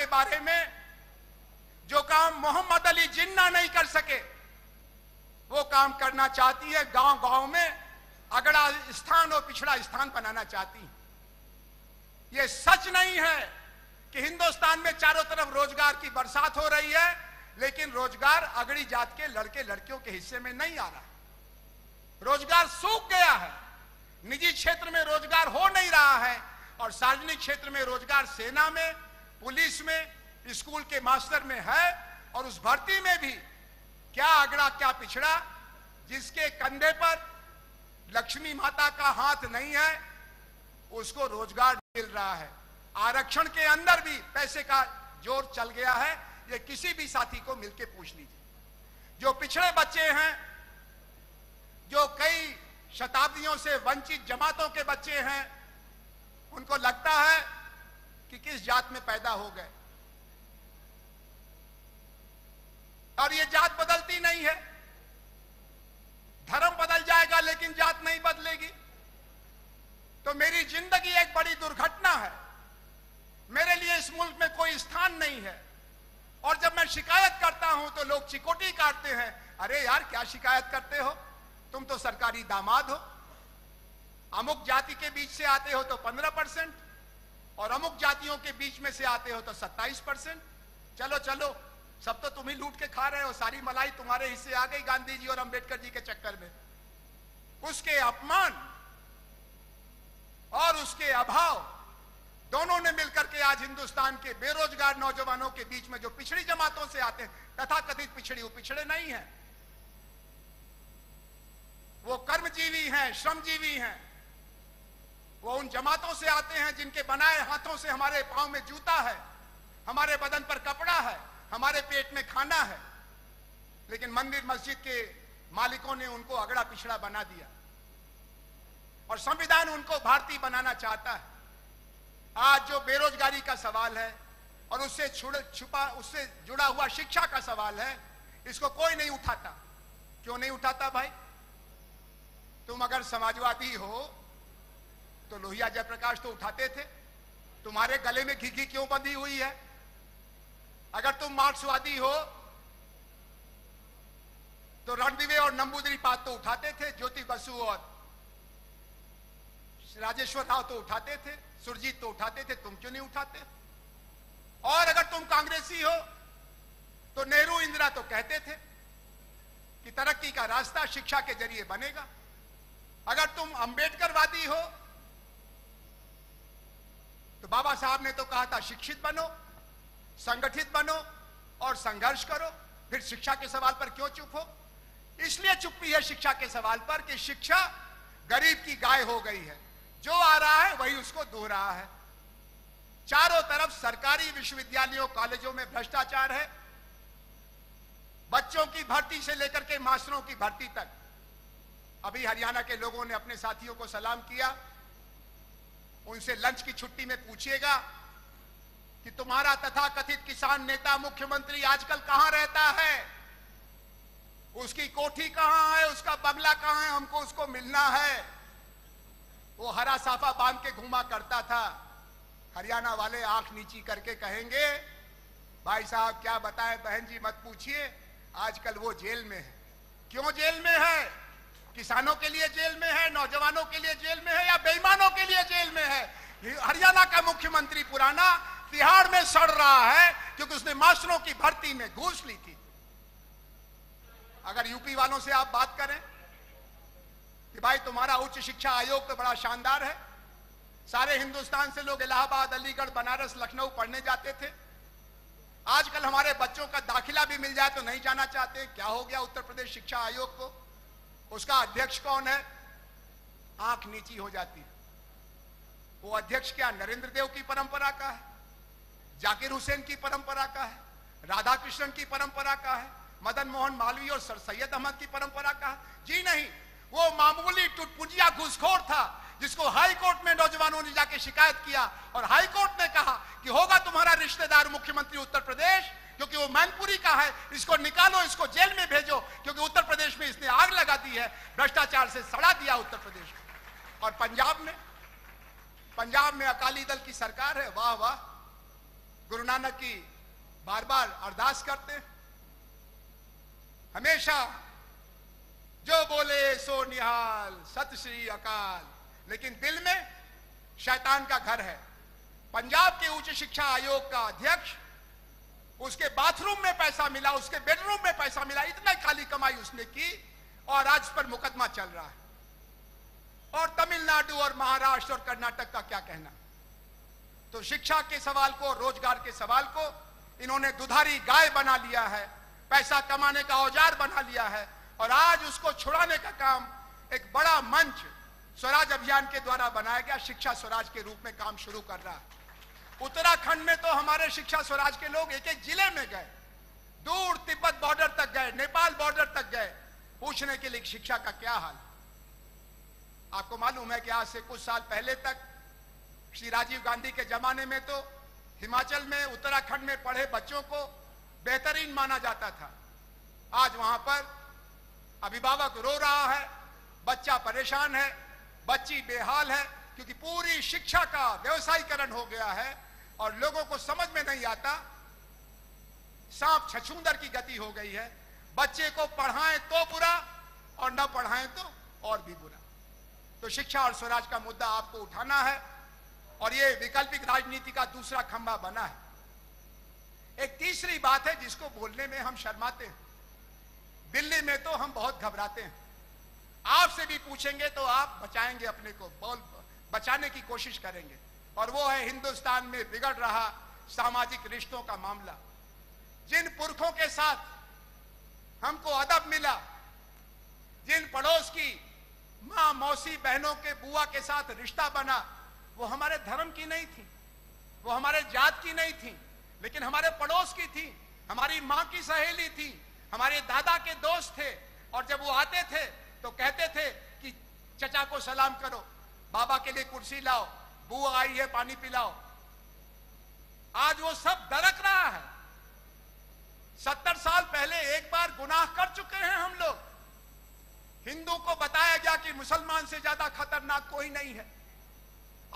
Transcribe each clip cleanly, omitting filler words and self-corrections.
के बारे में, जो काम मोहम्मद अली जिन्ना नहीं कर सके वो काम करना चाहती है, गांव गांव में अगला स्थान और पिछड़ा स्थान बनाना चाहती है। ये सच नहीं है कि हिंदुस्तान में चारों तरफ रोजगार की बरसात हो रही है, लेकिन रोजगार अगड़ी जात के लड़के लड़कियों के हिस्से में नहीं आ रहा है। रोजगार सूख गया है, निजी क्षेत्र में रोजगार हो नहीं रहा है और सार्वजनिक क्षेत्र में रोजगार सेना में, पुलिस में, स्कूल के मास्टर में है। और उस भर्ती में भी क्या अगड़ा क्या पिछड़ा, जिसके कंधे पर लक्ष्मी माता का हाथ नहीं है उसको रोजगार मिल रहा है। आरक्षण के अंदर भी पैसे का जोर चल गया है, ये किसी भी साथी को मिलके पूछ लीजिए। जो पिछड़े बच्चे हैं, जो कई शताब्दियों से वंचित जमातों के बच्चे हैं, उनको लगता है कि किस जात में पैदा हो गए। और ये जात बदलती नहीं है, धर्म बदल जाएगा लेकिन जात नहीं बदलेगी। तो मेरी जिंदगी एक बड़ी दुर्घटना है, मेरे लिए इस मुल्क में कोई स्थान नहीं है। और जब मैं शिकायत करता हूं तो लोग चिकोटी काटते हैं, अरे यार क्या शिकायत करते हो, तुम तो सरकारी दामाद हो, अमुक जाति के बीच से आते हो तो 15% और अमुक जातियों के बीच में से आते हो तो 27%। चलो चलो, सब तो तुम ही लूट के खा रहे हो, सारी मलाई तुम्हारे हिस्से आ गई गांधी जी और अंबेडकर जी के चक्कर में। उसके अपमान और उसके अभाव दोनों ने मिलकर के आज हिंदुस्तान के बेरोजगार नौजवानों के बीच में, जो पिछड़ी जमातों से आते हैं, तथाकथित पिछड़ी, वो पिछड़े नहीं है, वो कर्मजीवी हैं, श्रमजीवी हैं। वो उन जमातों से आते हैं जिनके बनाए हाथों से हमारे पांव में जूता है, हमारे बदन पर कपड़ा है, हमारे पेट में खाना है। लेकिन मंदिर मस्जिद के मालिकों ने उनको अगड़ा पिछड़ा बना दिया और संविधान उनको भारतीय बनाना चाहता है। आज जो बेरोजगारी का सवाल है और उससे जुड़ा हुआ शिक्षा का सवाल है, इसको कोई नहीं उठाता। क्यों नहीं उठाता भाई? तुम अगर समाजवादी हो तो लोहिया जयप्रकाश तो उठाते थे, तुम्हारे गले में घिघी क्यों बंधी हुई है? अगर तुम मार्क्सवादी हो तो रणदीवे और नंबूद्रीपाद तो उठाते थे, ज्योति बसु और राजेश्वर राव तो उठाते थे, सुरजीत तो उठाते थे, तुम क्यों नहीं उठाते? और अगर तुम कांग्रेसी हो तो नेहरू इंदिरा तो कहते थे कि तरक्की का रास्ता शिक्षा के जरिए बनेगा। अगर तुम अंबेडकरवादी हो तो बाबा साहब ने तो कहा था शिक्षित बनो, संगठित बनो और संघर्ष करो। फिर शिक्षा के सवाल पर क्यों चुप हो? इसलिए चुप्पी है शिक्षा के सवाल पर कि शिक्षा गरीब की गाय हो गई है, जो आ रहा है वही उसको दो रहा है। चारों तरफ सरकारी विश्वविद्यालयों कॉलेजों में भ्रष्टाचार है, बच्चों की भर्ती से लेकर के मास्टरों की भर्ती तक। अभी हरियाणा के लोगों ने अपने साथियों को सलाम किया, उनसे लंच की छुट्टी में पूछिएगा कि तुम्हारा तथाकथित किसान नेता मुख्यमंत्री आजकल कहां रहता है, उसकी कोठी कहां है, उसका बंगला कहां है, हमको उसको मिलना है। वो हरा साफा बांध के घूमा करता था। हरियाणा वाले आंख नीची करके कहेंगे, भाई साहब क्या बताएं, बहन जी मत पूछिए, आजकल वो जेल में है। क्यों जेल में है? किसानों के लिए जेल में है, नौजवानों के लिए जेल में है या बेईमानों के लिए जेल में है? हरियाणा का मुख्यमंत्री पुराना तिहाड़ में सड़ रहा है क्योंकि उसने मास्टरों की भर्ती में घूस ली थी। अगर यूपी वालों से आप बात करें कि भाई तुम्हारा उच्च शिक्षा आयोग तो बड़ा शानदार है, सारे हिंदुस्तान से लोग इलाहाबाद, अलीगढ़, बनारस, लखनऊ पढ़ने जाते थे, आजकल हमारे बच्चों का दाखिला भी मिल जाए तो नहीं जाना चाहते। क्या हो गया उत्तर प्रदेश शिक्षा आयोग को? उसका अध्यक्ष कौन है? आंख नीची हो जाती है। वो अध्यक्ष क्या नरेंद्र देव की परंपरा का है, जाकिर हुसैन की परंपरा का है, राधाकृष्णन की परंपरा का है, मदन मोहन मालवीय और सर सैयद अहमद की परंपरा का है? जी नहीं, वो मामूली टुटपुजिया घुसखोर था जिसको हाई कोर्ट में नौजवानों ने जाके शिकायत किया और हाई कोर्ट ने कहा कि होगा तुम्हारा रिश्तेदार मुख्यमंत्री उत्तर प्रदेश, क्योंकि वो मैनपुरी का है, इसको निकालो, इसको जेल में भेजो, क्योंकि उत्तर प्रदेश में इसने आग लगा दी है, भ्रष्टाचार से सड़ा दिया उत्तर प्रदेश को। और पंजाब में अकाली दल की सरकार है, वाह वाह, गुरु नानक की बार बार अरदास करते हैं, हमेशा जो बोले सो निहाल सत श्री अकाल। लेकिन दिल में शैतान का घर है। पंजाब के उच्च शिक्षा आयोग का अध्यक्ष, उसके बाथरूम में पैसा मिला, उसके बेडरूम में पैसा मिला, इतना खाली कमाई उसने की और आज पर मुकदमा चल रहा है। और तमिलनाडु और महाराष्ट्र और कर्नाटक का क्या कहना। तो शिक्षा के सवाल को, रोजगार के सवाल को इन्होंने दुधारी गाय बना लिया है, पैसा कमाने का औजार बना लिया है। और आज उसको छुड़ाने का काम एक बड़ा मंच स्वराज अभियान के द्वारा बनाया गया, शिक्षा स्वराज के रूप में काम शुरू कर रहा है। उत्तराखंड में तो हमारे शिक्षा स्वराज के लोग एक एक जिले में गए, दूर तिब्बत बॉर्डर तक गए, नेपाल बॉर्डर तक गए पूछने के लिए शिक्षा का क्या हाल। आपको मालूम है कि आज से कुछ साल पहले तक श्री राजीव गांधी के जमाने में तो हिमाचल में, उत्तराखंड में पढ़े बच्चों को बेहतरीन माना जाता था। आज वहां पर अभिभावक रो रहा है, बच्चा परेशान है, बच्ची बेहाल है, क्योंकि पूरी शिक्षा का व्यवसायीकरण हो गया है और लोगों को समझ में नहीं आता। सांप छछूंदर की गति हो गई है। बच्चे को पढ़ाएं तो बुरा और न पढ़ाएं तो और भी बुरा। तो शिक्षा और स्वराज का मुद्दा आपको उठाना है और ये वैकल्पिक राजनीति का दूसरा खंभा बना है। एक तीसरी बात है जिसको बोलने में हम शर्माते हैं, दिल्ली में तो हम बहुत घबराते हैं। आपसे भी पूछेंगे तो आप बचाएंगे अपने को, बचाने की कोशिश करेंगे। और वो है हिंदुस्तान में बिगड़ रहा सामाजिक रिश्तों का मामला। जिन पुरखों के साथ हमको अदब मिला, जिन पड़ोस की माँ मौसी बहनों के बुआ के साथ रिश्ता बना, वो हमारे धर्म की नहीं थी, वो हमारे जात की नहीं थी, लेकिन हमारे पड़ोस की थी, हमारी माँ की सहेली थी, हमारे दादा के दोस्त थे। और जब वो आते थे तो कहते थे कि चचा को सलाम करो, बाबा के लिए कुर्सी लाओ, बुआ आई है पानी पिलाओ। आज वो सब दरक रहा है। 70 साल पहले एक बार गुनाह कर चुके हैं हम लोग। हिंदू को बताया गया कि मुसलमान से ज्यादा खतरनाक कोई नहीं है।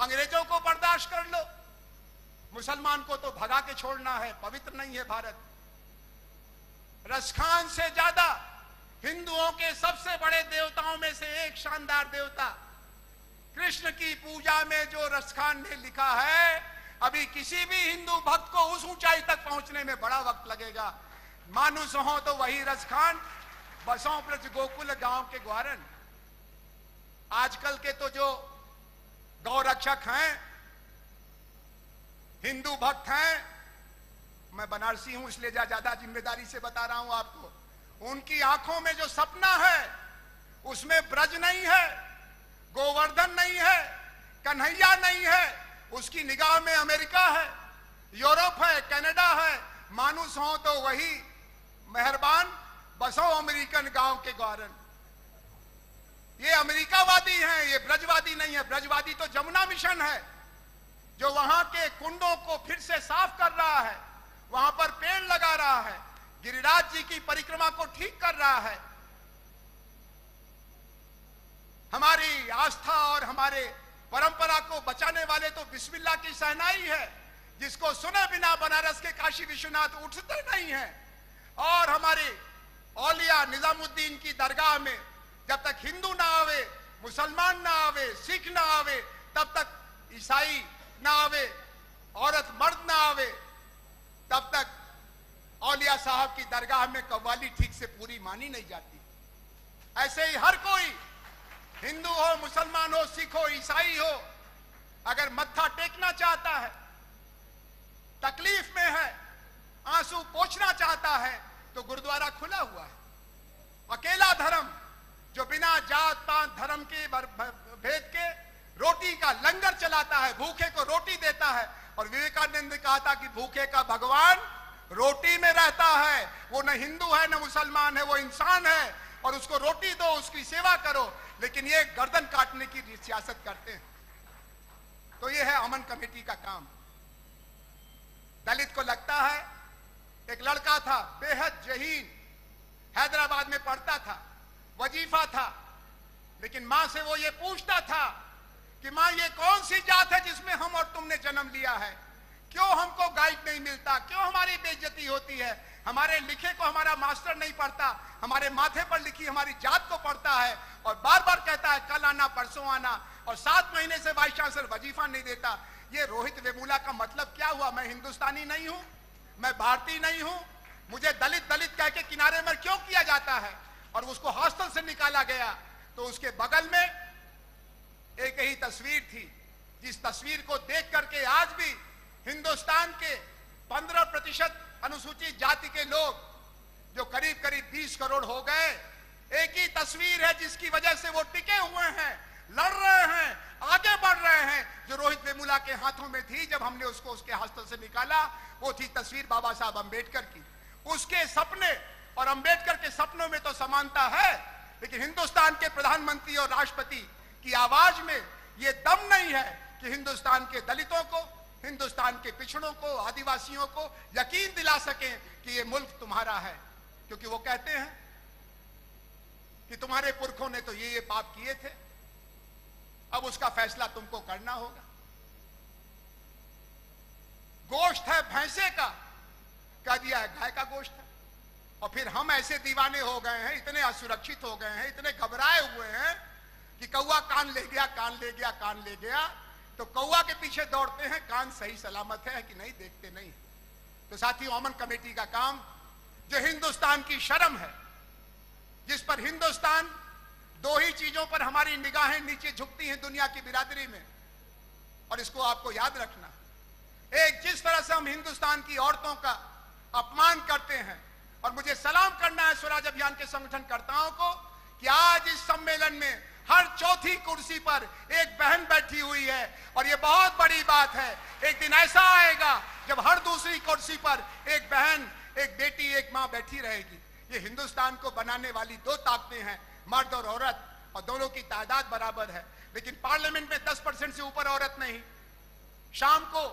अंग्रेजों को बर्दाश्त कर लो, मुसलमान को तो भगा के छोड़ना है, पवित्र नहीं है भारत। रसखान से ज्यादा हिंदुओं के सबसे बड़े देवताओं में से एक शानदार देवता कृष्ण की पूजा में जो रसखान ने लिखा है, अभी किसी भी हिंदू भक्त को उस ऊंचाई तक पहुंचने में बड़ा वक्त लगेगा। मानुस हो तो वही रसखान, बसों ब्रज गोकुल गांव के ग्वारन। आजकल के तो जो गौरक्षक हैं, हिंदू भक्त हैं, मैं बनारसी हूं इसलिए ज्यादा जिम्मेदारी से बता रहा हूं आपको, उनकी आंखों में जो सपना है उसमें ब्रज नहीं है, गोवर्धन नहीं है, कन्हैया नहीं है। उसकी निगाह में अमेरिका है, यूरोप है, कनाडा है। मानुस हो तो वही मेहरबान, बसो अमेरिकन गांव के ग्वारन। ये अमेरिकावादी हैं, ये ब्रजवादी नहीं है। ब्रजवादी तो जमुना मिशन है जो वहां के कुंडों को फिर से साफ कर रहा है, वहां पर पेड़ लगा रहा है, गिरिराज जी की परिक्रमा को ठीक कर रहा है। हमारी आस्था और हमारे परंपरा को बचाने वाले तो बिस्मिल्ला की शहनाई है, जिसको सुने बिना बनारस के काशी विश्वनाथ उठते नहीं हैं। और हमारे औलिया निजामुद्दीन की दरगाह में जब तक हिंदू ना आवे, मुसलमान ना आवे, सिख ना आवे, तब तक ईसाई ना आवे, औरत मर्द ना आवे, तब तक औलिया साहब की दरगाह में कव्वाली ठीक से पूरी मानी नहीं जाती। ऐसे ही हर कोई, हिंदू हो, मुसलमान हो, सिख हो, ईसाई हो, अगर मत्था टेकना चाहता है, तकलीफ में है, आंसू पोंछना चाहता है, तो गुरुद्वारा खुला हुआ है। अकेला धर्म जो बिना जात पात धर्म के भेद के रोटी का लंगर चलाता है, भूखे को रोटी देता है। और विवेकानंद ने कहा था कि भूखे का भगवान रोटी में रहता है। वो न हिंदू है न मुसलमान है, वो इंसान है और उसको रोटी दो, उसकी सेवा करो। लेकिन ये गर्दन काटने की सियासत करते हैं। तो ये है अमन कमेटी का काम। दलित को लगता है, एक लड़का था बेहद जहीन, हैदराबाद में पढ़ता था, वजीफा था, लेकिन मां से वो ये पूछता था कि मां ये कौन सी जात है जिसमें हम और तुमने जन्म लिया है, क्यों हमको गाइड नहीं मिलता, क्यों हमारी बेइज्जती होती है, हमारे लिखे को हमारा मास्टर नहीं पढ़ता, हमारे माथे पर लिखी हमारी जात को पढ़ता है और बार बार कहता है कल आना परसों आना, और 7 महीने से वाइस चांसलर वजीफा नहीं देता। ये रोहित वेमुला का मतलब क्या हुआ? मैं हिंदुस्तानी नहीं हूँ, मैं भारतीय नहीं हूँ, मुझे दलित दलित कह के किनारे में क्यों किया जाता है? और उसको हॉस्टल से निकाला गया तो उसके बगल में एक ही तस्वीर थी, जिस तस्वीर को देख करके आज भी हिंदुस्तान के 15% अनुसूचित जाति के लोग जो करीब करीब 20 करोड़ हो गए, एक ही तस्वीर है जिसकी वजह से वो टिके हुए हैं, लड़ रहे हैं, आगे बढ़ रहे हैं, जो रोहित वेमुला के हाथों में थी जब हमने उसको उसके हॉस्टल से निकाला। वो थी तस्वीर बाबा साहब अंबेडकर की। उसके सपने और अंबेडकर के सपनों में तो समानता है, लेकिन हिंदुस्तान के प्रधानमंत्री और राष्ट्रपति की आवाज में ये दम नहीं है कि हिंदुस्तान के दलितों को, हिंदुस्तान के पिछड़ों को, आदिवासियों को यकीन दिला सके कि ये मुल्क तुम्हारा है। क्योंकि वो कहते हैं कि तुम्हारे पुरखों ने तो ये पाप किए थे, अब उसका फैसला तुमको करना होगा। गोश्त है भैंसे का, कह दिया है गाय का गोश्त है। और फिर हम ऐसे दीवाने हो गए हैं, इतने असुरक्षित हो गए हैं, इतने घबराए हुए हैं कि कौवा कान ले गया, कान ले गया, कान ले गया, तो कौवा के पीछे दौड़ते हैं, कान सही सलामत है कि नहीं देखते नहीं। तो साथियों, ओमन कमेटी का काम जो हिंदुस्तान की शर्म है, जिस पर हिंदुस्तान, दो ही चीजों पर हमारी निगाहें नीचे झुकती हैं दुनिया की बिरादरी में, और इसको आपको याद रखना। एक, जिस तरह से हम हिंदुस्तान की औरतों का अपमान करते हैं, और मुझे सलाम करना है स्वराज अभियान के संगठनकर्ताओं को कि आज इस सम्मेलन में हर चौथी कुर्सी पर एक बहन बैठी हुई है, और ये बहुत बड़ी बात है। एक दिन ऐसा आएगा जब हर दूसरी कुर्सी पर एक बहन, एक बेटी, एक माँ बैठी रहेगी। ये हिंदुस्तान को बनाने वाली दो ताकतें हैं, मर्द और औरत, और दोनों की तादाद बराबर है। लेकिन पार्लियामेंट में 10% से ऊपर औरत नहीं। शाम को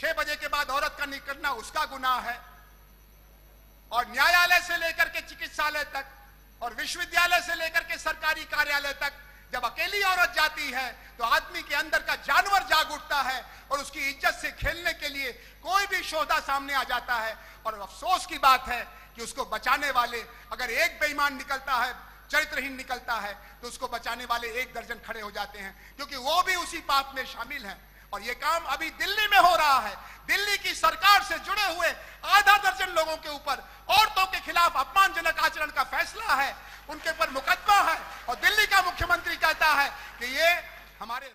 6 बजे के बाद औरत का निकलना उसका गुनाह है, और न्यायालय से लेकर के चिकित्सालय तक और विश्वविद्यालय से लेकर के सरकारी कार्यालय तक जब अकेली औरत जाती है तो आदमी के अंदर का जानवर जाग उठता है, और उसकी इज्जत से खेलने के लिए कोई भी शोधा सामने आ जाता है। और अफसोस की बात है कि उसको बचाने वाले, अगर एक बेईमान निकलता है, चरित्रहीन निकलता है, तो उसको बचाने वाले 1 दर्जन खड़े हो जाते हैं, क्योंकि वो भी उसी पाप में शामिल है। और ये काम अभी दिल्ली में हो रहा है। दिल्ली की सरकार से जुड़े हुए ½ दर्जन लोगों के ऊपर औरतों के खिलाफ अपमानजनक आचरण का फैसला है, उनके ऊपर मुकदमा है, और दिल्ली का मुख्यमंत्री कहता है कि ये हमारे